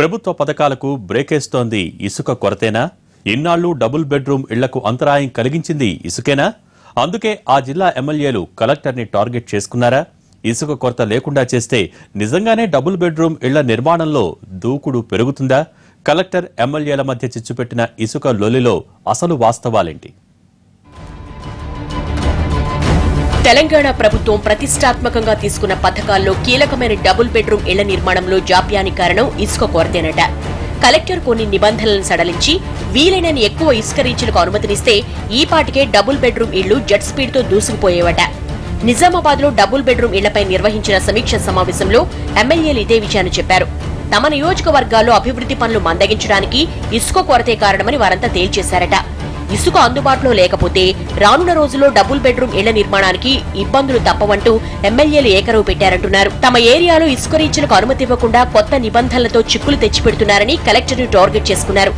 ప్రభుత్వ పథకాలకు బ్రేకేస్తోంది ఇసుక కొరతేనా? ఇన్నాళ్లు డబుల్ బెడ్రూమ్ ఇళ్లకు అంతరాయం కలిగించింది ఇసుకేనా? అందుకే ఆ జిల్లా ఎమ్మెల్యేలు కలెక్టర్ని టార్గెట్ చేసుకున్నారా? ఇసుక కొరత లేకుండా చేస్తే నిజంగానే డబుల్ బెడ్రూమ్ ఇళ్ల నిర్మాణంలో దూకుడు పెరుగుతుందా? కలెక్టర్ ఎమ్మెల్యేల మధ్య చిచ్చుపెట్టిన ఇసుక లొలిలో అసలు వాస్తవాలేంటి? తెలంగాణ ప్రభుత్వం ప్రతిష్టాత్మకంగా తీసుకున్న పథకాల్లో కీలకమైన డబుల్ బెడ్రూమ్ ఇళ్ల నిర్మాణంలో జాప్యానికి కారణం ఇసుక కొరతేనట. కలెక్టర్ కొన్ని నిబంధనలను సడలించి వీలైనన్ని ఎక్కువ ఇసుక రీచ్లకు అనుమతినిస్తే ఈ పాటికే డబుల్ బెడ్రూమ్ ఇళ్లు జెట్ స్పీడ్తో దూసుకుపోయేవట. నిజామాబాద్లో డబుల్ బెడ్రూమ్ ఇళ్లపై నిర్వహించిన సమీక్ష సమావేశంలో ఎమ్మెల్యేలు ఇదే విషయాన్ని చెప్పారు. తమ నియోజకవర్గాల్లో అభివృద్ది పనులు మందగించడానికి ఇసుక కొరతే కారణమని వారంతా తేల్చేశారట. ఇసుక అందుబాటులో లేకపోతే రానున్న రోజుల్లో డబుల్ బెడ్రూమ్ ఇళ్ల నిర్మాణానికి ఇబ్బందులు తప్పవంటూ ఎమ్మెల్యేలు ఏకరవు పెట్టారంటున్నారు. తమ ఏరియాలో ఇసుక రీచ్లకు అనుమతి ఇవ్వకుండా కొత్త నిబంధనలతో చిక్కులు తెచ్చిపెడుతున్నారని కలెక్టర్ను టార్గెట్ చేసుకున్నారు.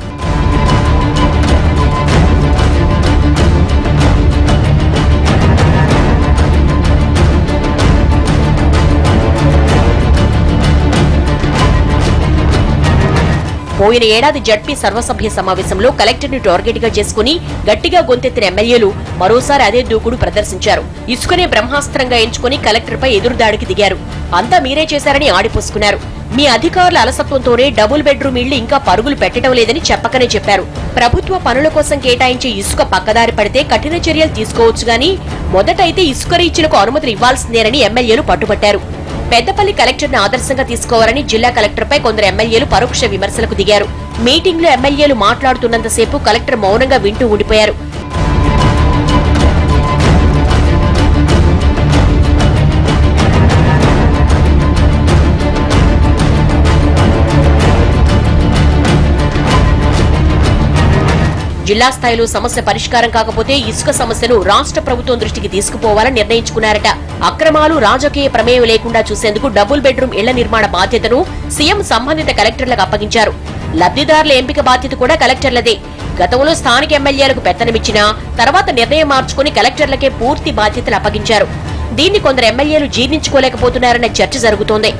పోయిన ఏడాది జడ్పీ సర్వసభ్య సమావేశంలో కలెక్టర్ను టార్గెట్గా చేసుకుని గట్టిగా గొంతెత్తిన ఎమ్మెల్యేలు మరోసారి అదే దూకుడు ప్రదర్శించారు. ఇసుకనే బ్రహ్మాస్త్రంగా ఎంచుకుని కలెక్టర్పై ఎదురుదాడికి దిగారు. అంతా మీరే చేశారని ఆడిపోసుకున్నారు. మీ అధికారుల అలసత్వంతోనే డబుల్ బెడ్రూమ్ ఇళ్లు ఇంకా పరుగులు పెట్టడం లేదని చెప్పకనే చెప్పారు. ప్రభుత్వ పనుల కోసం కేటాయించే ఇసుక పక్కదారి పడితే కఠిన చర్యలు తీసుకోవచ్చు గాని మొదటైతే ఇసుక రీచ్లకు అనుమతులు ఇవ్వాల్సిందేనని ఎమ్మెల్యేలు పట్టుబట్టారు. పెద్దపల్లి కలెక్టర్ను ఆదర్శంగా తీసుకోవాలని జిల్లా కలెక్టర్పై కొందరు ఎమ్మెల్యేలు పరోక్ష విమర్శలకు దిగారు. మీటింగ్లో ఎమ్మెల్యేలు మాట్లాడుతున్నంతసేపు కలెక్టర్ మౌనంగా వింటూ ఉండిపోయారు. జిల్లా స్థాయిలో సమస్య పరిష్కారం కాకపోతే ఇసుక సమస్యను రాష్ట్ర ప్రభుత్వం దృష్టికి తీసుకుపోవాలని నిర్ణయించుకున్నారట. అక్రమాలు రాజకీయ ప్రమేయం లేకుండా చూసేందుకు డబుల్ బెడ్రూమ్ ఇళ్ల నిర్మాణ బాధ్యతను సీఎం సంబంధిత కలెక్టర్లకు అప్పగించారు. లబ్దిదారుల ఎంపిక బాధ్యత కూడా కలెక్టర్లదే. గతంలో స్థానిక ఎమ్మెల్యేలకు పెత్తనమిచ్చినా తర్వాత నిర్ణయం మార్చుకుని కలెక్టర్లకే పూర్తి బాధ్యతలు అప్పగించారు. దీన్ని కొందరు ఎమ్మెల్యేలు జీర్ణించుకోలేకపోతున్నారన్న చర్చ జరుగుతోంది.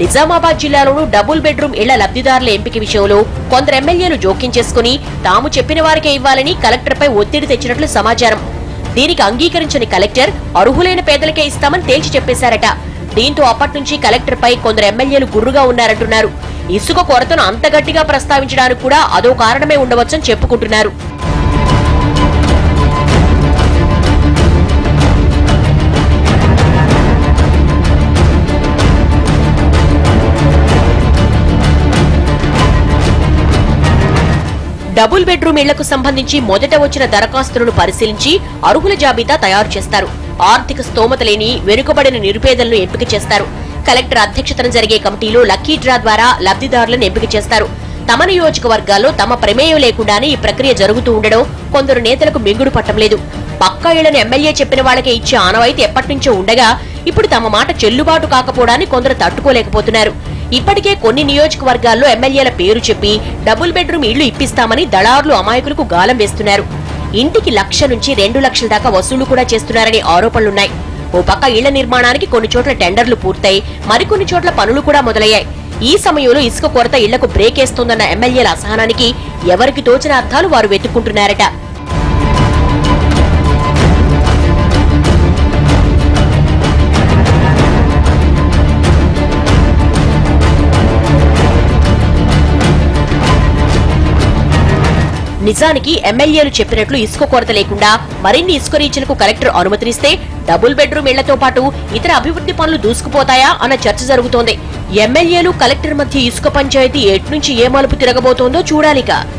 నిజామాబాద్ జిల్లాలోనూ డబుల్ బెడ్రూమ్ ఇళ్ల లబ్దిదారుల ఎంపిక విషయంలో కొందరు ఎమ్మెల్యేలు జోక్యం చేసుకుని తాము చెప్పిన వారికే ఇవ్వాలని కలెక్టర్పై ఒత్తిడి తెచ్చినట్లు సమాచారం. దీనికి అంగీకరించని కలెక్టర్ అర్హులైన పేదలకే ఇస్తామని తేల్చి చెప్పేశారట. దీంతో అప్పట్నుంచి కలెక్టర్పై కొందరు ఎమ్మెల్యేలు గుర్రుగా ఉన్నారంటున్నారు. ఇసుక కొరతను అంత గట్టిగా ప్రస్తావించడానికి కూడా అదో కారణమే ఉండవచ్చని చెప్పుకుంటున్నారు. డబుల్ బెడ్రూమ్ ఇళ్లకు సంబంధించి మొదట వచ్చిన దరఖాస్తులను పరిశీలించి అర్హుల జాబితా తయారు చేస్తారు. ఆర్థిక స్తోమత లేని వెనుకబడిన నిరుపేదలను ఎంపిక చేస్తారు. కలెక్టర్ అధ్యక్షతన జరిగే కమిటీలో లక్కీ డ్రా ద్వారా లబ్దిదారులను ఎంపిక చేస్తారు. తమ నియోజకవర్గాల్లో తమ ప్రమేయం లేకుండానే ఈ ప్రక్రియ జరుగుతూ ఉండడం కొందరు నేతలకు మింగుడు పట్టం లేదు. పక్కా ఇళ్లను ఎమ్మెల్యే చెప్పిన వాళ్ళకే ఇచ్చే ఆనవాయితీ ఎప్పటినుంచో ఉండగా ఇప్పుడు తమ మాట చెల్లుబాటు కాకపోవడాన్ని కొందరు తట్టుకోలేకపోతున్నారు. ఇప్పటికే కొన్ని నియోజకవర్గాల్లో ఎమ్మెల్యేల పేరు చెప్పి డబుల్ బెడ్రూమ్ ఇళ్లు ఇప్పిస్తామని దళారులు అమాయకులకు గాలం వేస్తున్నారు. ఇంటికి 1,00,000 నుంచి 2,00,000 దాకా వసూళ్లు కూడా చేస్తున్నారనే ఆరోపణలున్నాయి. ఓ పక్క ఇళ్ల నిర్మాణానికి కొన్ని చోట్ల టెండర్లు పూర్తయి మరికొన్ని చోట్ల పనులు కూడా మొదలయ్యాయి. ఈ సమయంలో ఇసుక కొరత ఇళ్లకు బ్రేకేస్తోందన్న ఎమ్మెల్యేల అసహనానికి ఎవరికి తోచిన అర్థాలు వారు వెతుక్కుంటున్నారట. నిజానికి ఎమ్మెల్యేలు చెప్పినట్లు ఇసుక కొరత లేకుండా మరిన్ని ఇసుక రీచ్లకు కలెక్టర్ అనుమతినిస్తే డబుల్ బెడ్రూమ్ ఇళ్లతో పాటు ఇతర అభివృద్ది పనులు దూసుకుపోతాయా అన్న చర్చ జరుగుతోంది. ఎమ్మెల్యేలు కలెక్టర్ మధ్య ఇసుక పంచాయతీ ఎట్నుంచి ఏ మలుపు తిరగబోతోందో చూడాలిక.